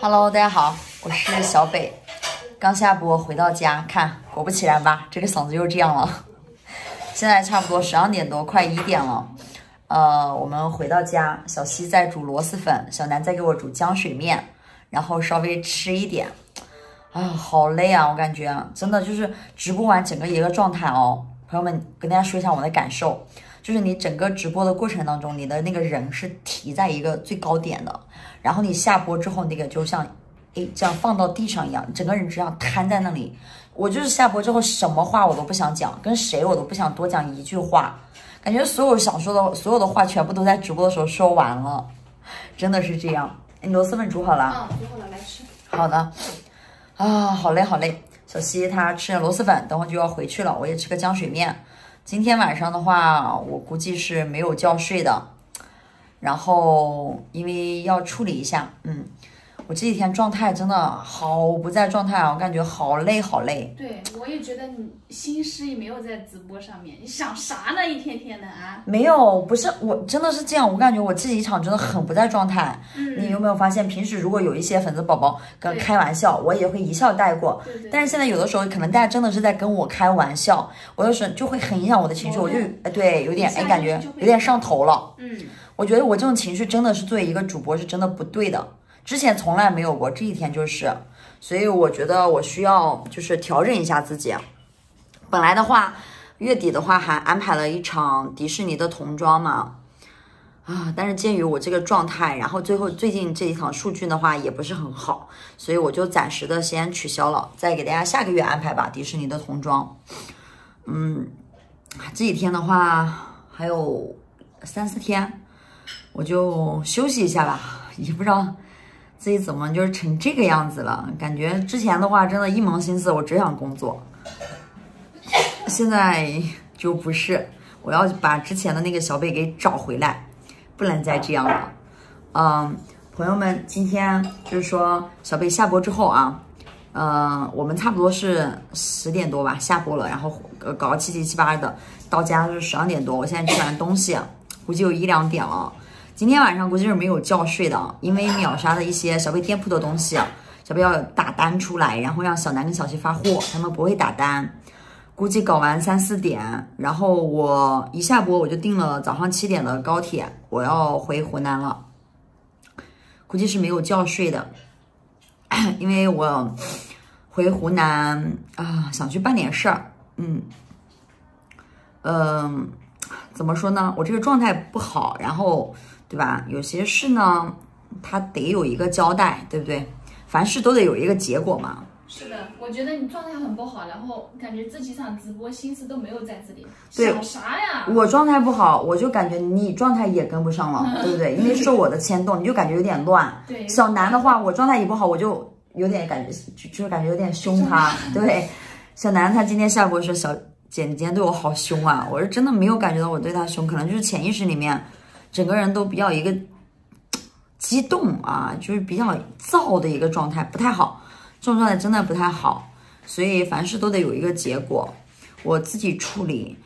Hello， 大家好，我是小北，刚下播回到家，看果不其然吧，这个嗓子又这样了。现在差不多12点多，快1点了。我们回到家，小西在煮螺蛳粉，小南在给我煮浆水面，然后稍微吃一点。哎呀，好累啊，我感觉真的就是直播完整个一个状态哦。朋友们，跟大家说一下我的感受。 就是你整个直播的过程当中，你的那个人是提在一个最高点的，然后你下播之后，那个就像，这样放到地上一样，整个人这样瘫在那里。我就是下播之后，什么话我都不想讲，跟谁我都不想多讲一句话，感觉所有想说的所有的话全部都在直播的时候说完了，真的是这样。你螺蛳粉煮好了？嗯，煮好了，来吃。好的。啊，好嘞，好嘞。小西他吃了螺蛳粉，等会就要回去了，我也吃个浆水面。 今天晚上的话，我估计是没有觉睡的。然后因为要处理一下，我这几天状态真的好不在状态啊，我感觉好累好累。对，我也觉得你心思也没有在直播上面，你想啥呢？一天天的啊？没有，不是，我真的是这样，我感觉我这几场真的很不在状态。你有没有发现，平时如果有一些粉丝宝宝跟开玩笑，我也会一笑带过。对。但是现在有的时候，可能大家真的是在跟我开玩笑，我有时候就会很影响我的情绪，我就对有点感觉有点上头了。我觉得我这种情绪真的是作为一个主播是真的不对的。 之前从来没有过，这一天就是，所以我觉得我需要就是调整一下自己。本来的话，月底的话还安排了一场迪士尼的童装嘛，但是鉴于我这个状态，然后最近这一场数据的话也不是很好，所以我就暂时的先取消了，再给大家下个月安排吧，迪士尼的童装。这几天的话还有3、4天，我就休息一下吧，也不知道。 自己怎么就是成这个样子了？感觉之前的话，真的一门心思我只想工作，现在就不是。我要把之前的那个小北给找回来，不能再这样了。朋友们，今天就是说小北下播之后啊，我们差不多是10点多吧下播了，然后搞7、7、8的，到家是12点多。我现在吃完东西，估计有1、2点了。 今天晚上估计是没有觉睡的，因为秒杀的一些小贝店铺的东西，小贝要打单出来，然后让小南跟小西发货，他们不会打单，估计搞完3、4点，然后我一下播我就订了早上7点的高铁，我要回湖南了，估计是没有觉睡的，因为我回湖南啊，想去办点事儿，怎么说呢？我这个状态不好，然后。 对吧？有些事呢，它得有一个交代，对不对？凡事都得有一个结果嘛。是的，我觉得你状态很不好，然后感觉这几场直播心思都没有在这里。对，想啥呀？我状态不好，我就感觉你状态也跟不上了，对不对？因为受我的牵动，你就感觉有点乱。对。小南的话，我状态也不好，我就有点感觉，就是感觉有点凶他。对，小南他今天下播说：“小姐，你今天对我好凶啊！”我是真的没有感觉到我对他凶，可能就是潜意识里面。 整个人都比较一个激动啊，就是比较躁的一个状态，不太好。这种状态真的不太好，所以凡事都得有一个结果，我自己处理。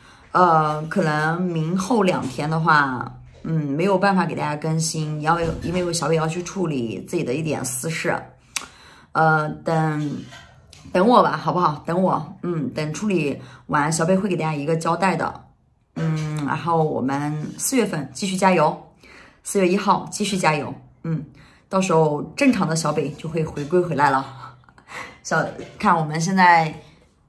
可能明后2天的话，没有办法给大家更新，因为我小北要去处理自己的一点私事。等我吧，好不好？等我，等处理完，小北会给大家一个交代的。 然后我们4月份继续加油，4月1号继续加油。到时候正常的小北就会回归回来了。看我们现在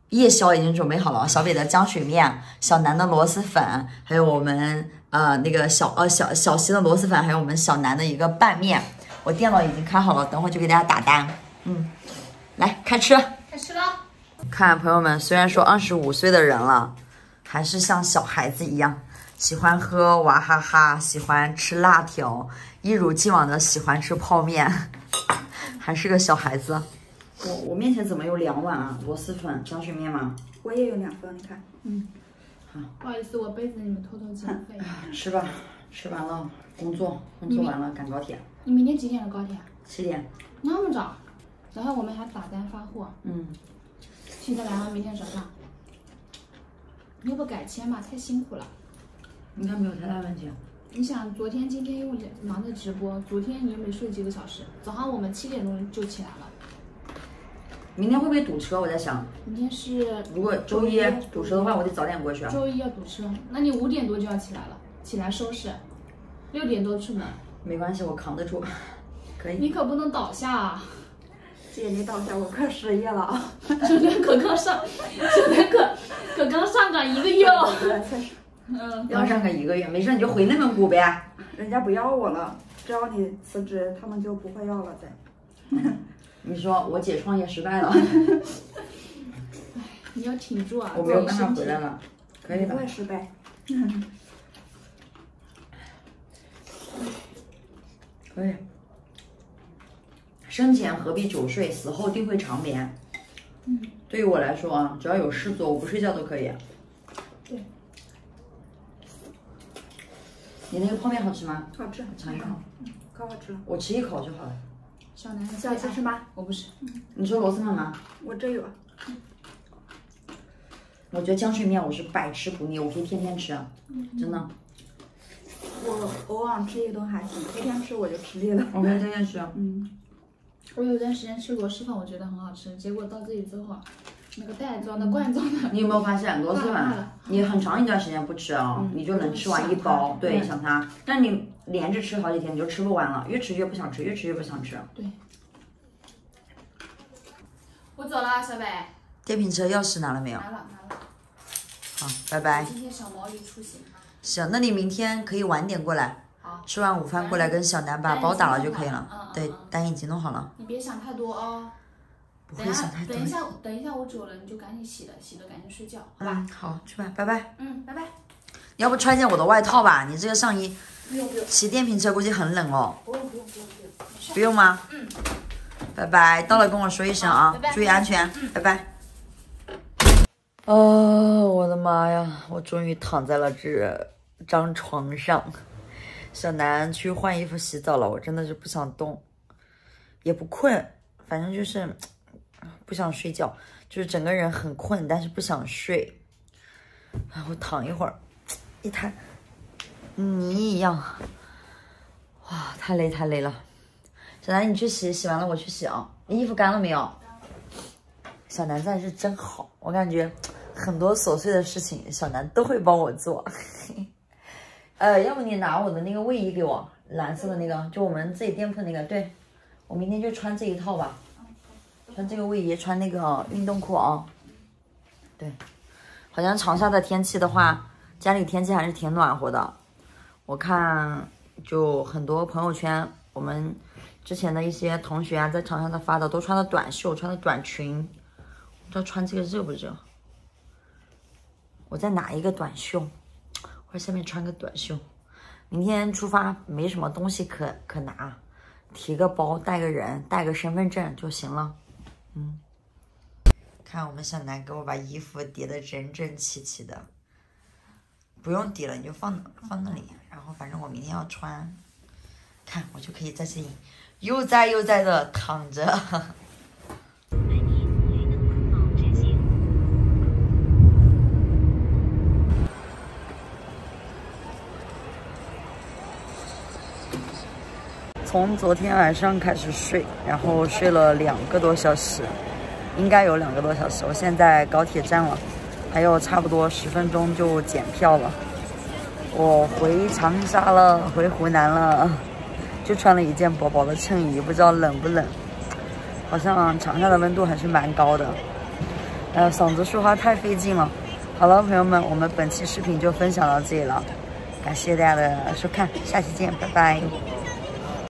夜宵已经准备好了，小北的浆水面，小南的螺蛳粉，还有我们那个小西的螺蛳粉，还有我们小南的一个拌面。我电脑已经开好了，等会就给大家打单。来开吃，开吃了。看朋友们，虽然说25岁的人了。 还是像小孩子一样，喜欢喝娃哈哈，喜欢吃辣条，一如既往的喜欢吃泡面，还是个小孩子。我面前怎么有2碗啊？螺蛳粉、浆水面吗？我也有2份，你看。好。不好意思，我背着你们偷偷减肥。吃吧，吃完了工作完了赶高铁。你明天几点的高铁？7点。那么早？然后我们还打单发货。现在来了，明天早上。 你要不改签吧，太辛苦了。应该没有太大问题。你想昨天、今天又忙着直播，昨天你又没睡几个小时，早上我们7点钟就起来了。明天会不会堵车？我在想。明天是。如果周一堵车的话，我得早点过去啊。周一要堵车，那你5点多就要起来了，起来收拾，6点多出门。没关系，我扛得住，可以。你可不能倒下啊！姐，你倒下，我快失业了啊！九天可刚上岗1个月哦。嗯，要上个1个月，没事你就回内蒙古呗。人家不要我了，只要你辞职，他们就不会要了再。你说我姐创业失败了，你要挺住啊！我没有办法回来了，可以的。不会失败。可以。生前何必久睡，死后定会长眠。嗯，对于我来说啊，只要有事做，我不睡觉都可以。对。你那个泡面好吃吗？好吃，我尝一口。可好吃了。我吃一口就好了。小男人，想吃吗？我不吃。你说螺蛳粉吗？我这有。我觉得浆水面我是百吃不腻，我可以天天吃，真的。我偶尔吃一顿还行，天天吃我就吃腻了。我们天天吃。嗯。我有段时间吃螺蛳粉，我觉得很好吃，结果到这里之后，那个袋装的、罐装的，你有没有发现螺蛳粉？你很长一段时间不吃啊，你就能吃完一包。对，想它，但你连着吃好几天，你就吃不完了，越吃越不想吃，越吃越不想吃。对。我走了，小北。电瓶车钥匙拿了没有？拿了，拿了。好，拜拜。今天小毛驴出行。行，那你明天可以晚点过来。好。吃完午饭过来跟小南把包打了就可以了。对，单已经弄好了。你别想太多哦。等一下，我走了，你就赶紧洗了，洗了赶紧睡觉，好吧？好，去吧，拜拜。嗯，拜拜。你要不穿件我的外套吧？你这个上衣，不用不用。骑电瓶车估计很冷哦。不用。不用吗？嗯。拜拜，到了跟我说一声啊，注意安全，拜拜。哦，我的妈呀！我终于躺在了这张床上。小南去换衣服、洗澡了，我真的是不想动，也不困，反正就是。不想睡觉，就是整个人很困，但是不想睡。然后躺一会儿，一滩泥一样，哇，太累太累了。小南，你去洗，洗完了我去洗啊。你衣服干了没有？小南算是真好，我感觉很多琐碎的事情小南都会帮我做。要不你拿我的那个卫衣给我，蓝色的那个，就我们自己店铺那个。对，我明天就穿这一套吧。穿这个卫衣，穿那个运动裤啊。对，好像长沙的天气的话，家里天气还是挺暖和的。我看就很多朋友圈，我们之前的一些同学啊，在长沙的发的，都穿的短袖，穿的短裙。不知道穿这个热不热？我再拿一个短袖，或者下面穿个短袖。明天出发，没什么东西可拿，提个包，带个人，带个身份证就行了。嗯，看我们小南给我把衣服叠得整整齐齐的，不用叠了，你就放那里。然后反正我明天要穿，看我就可以在这里悠哉的躺着。从昨天晚上开始睡，然后睡了2个多小时，应该有2个多小时。我现在高铁站了，还有差不多10分钟就检票了。我回长沙了，回湖南了，就穿了一件薄薄的衬衣，不知道冷不冷。好像长沙的温度还是蛮高的。嗓子说话太费劲了。好了，朋友们，我们本期视频就分享到这里了，感谢大家的收看，下期见，拜拜。